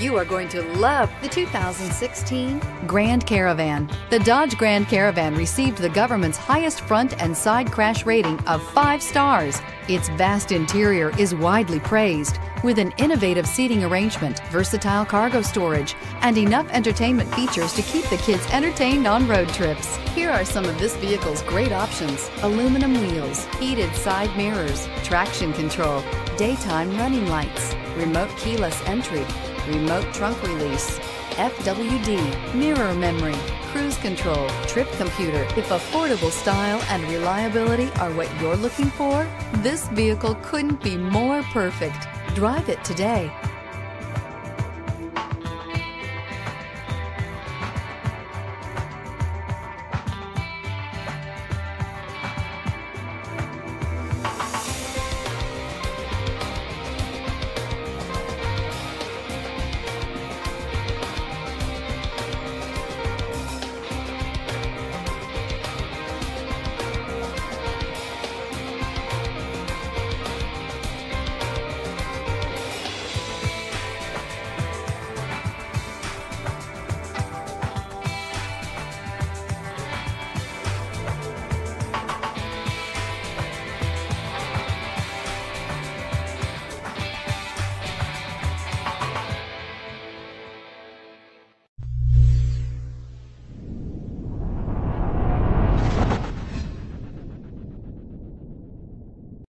You are going to love the 2016 Grand Caravan. The Dodge Grand Caravan received the government's highest front and side crash rating of 5 stars. Its vast interior is widely praised, with an innovative seating arrangement, versatile cargo storage, and enough entertainment features to keep the kids entertained on road trips. Here are some of this vehicle's great options: aluminum wheels, heated side mirrors, traction control, daytime running lights, remote keyless entry, remote trunk release, FWD, mirror memory, cruise control, trip computer. If affordable style and reliability are what you're looking for, this vehicle couldn't be more perfect. Drive it today.